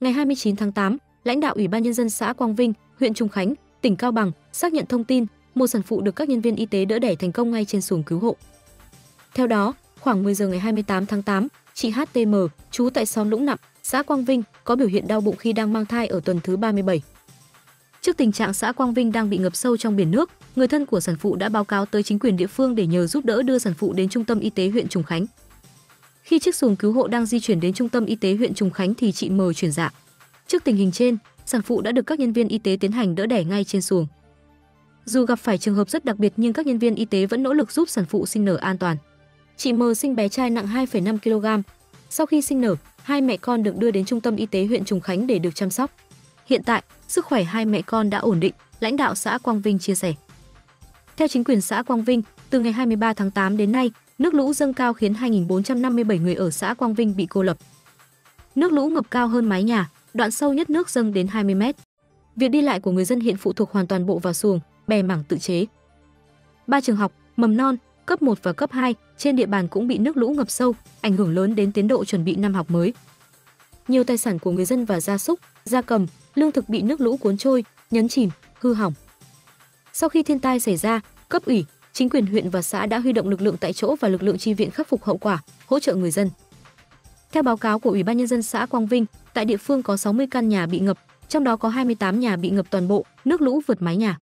Ngày 29 tháng 8, lãnh đạo Ủy ban Nhân dân xã Quang Vinh, huyện Trùng Khánh, tỉnh Cao Bằng xác nhận thông tin một sản phụ được các nhân viên y tế đỡ đẻ thành công ngay trên xuồng cứu hộ. Theo đó, khoảng 10 giờ ngày 28 tháng 8, chị HTM, trú tại xóm Lũng Nặm, xã Quang Vinh có biểu hiện đau bụng khi đang mang thai ở tuần thứ 37. Trước tình trạng xã Quang Vinh đang bị ngập sâu trong biển nước, người thân của sản phụ đã báo cáo tới chính quyền địa phương để nhờ giúp đỡ đưa sản phụ đến trung tâm y tế huyện Trùng Khánh. Khi chiếc xuồng cứu hộ đang di chuyển đến trung tâm y tế huyện Trùng Khánh thì chị M chuyển dạ. Trước tình hình trên, sản phụ đã được các nhân viên y tế tiến hành đỡ đẻ ngay trên xuồng. Dù gặp phải trường hợp rất đặc biệt nhưng các nhân viên y tế vẫn nỗ lực giúp sản phụ sinh nở an toàn. Chị M sinh bé trai nặng 2,5 kg. Sau khi sinh nở, hai mẹ con được đưa đến trung tâm y tế huyện Trùng Khánh để được chăm sóc. Hiện tại, sức khỏe hai mẹ con đã ổn định, lãnh đạo xã Quang Vinh chia sẻ. Theo chính quyền xã Quang Vinh, từ ngày 23 tháng 8 đến nay, nước lũ dâng cao khiến 2.457 người ở xã Quang Vinh bị cô lập. Nước lũ ngập cao hơn mái nhà, đoạn sâu nhất nước dâng đến 20 mét. Việc đi lại của người dân hiện phụ thuộc hoàn toàn bộ vào xuồng, bè mảng tự chế. 3 trường học, mầm non, cấp 1 và cấp 2 trên địa bàn cũng bị nước lũ ngập sâu, ảnh hưởng lớn đến tiến độ chuẩn bị năm học mới. Nhiều tài sản của người dân và gia súc, gia cầm, lương thực bị nước lũ cuốn trôi, nhấn chìm, hư hỏng. Sau khi thiên tai xảy ra, cấp ủy, chính quyền huyện và xã đã huy động lực lượng tại chỗ và lực lượng chi viện khắc phục hậu quả, hỗ trợ người dân. Theo báo cáo của Ủy ban Nhân dân xã Quang Vinh, tại địa phương có 60 căn nhà bị ngập, trong đó có 28 nhà bị ngập toàn bộ, nước lũ vượt mái nhà.